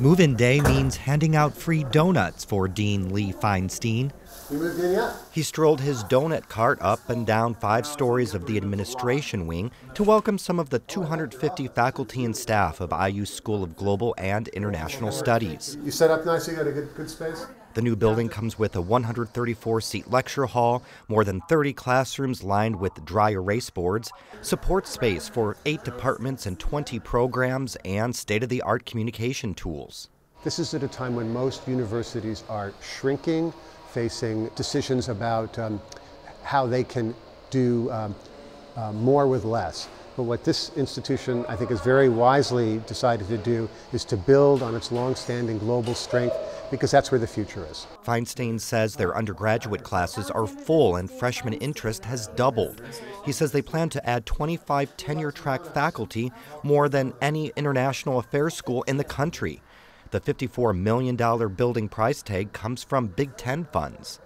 Move-in day means handing out free donuts for Dean Lee Feinstein. He strolled his donut cart up and down 5 stories of the administration wing to welcome some of the 250 faculty and staff of IU School of Global and International Studies. You set up nice, you got a good space? The new building comes with a 134-seat lecture hall, more than 30 classrooms lined with dry erase boards, support space for 8 departments and 20 programs, and state-of-the-art communication tools. This is at a time when most universities are shrinking, facing decisions about how they can do more with less. But what this institution, I think, has very wisely decided to do is to build on its long-standing global strength, because that's where the future is. Feinstein says their undergraduate classes are full and freshman interest has doubled. He says they plan to add 25 tenure-track faculty, more than any international affairs school in the country. The $54 million building price tag comes from Big Ten funds.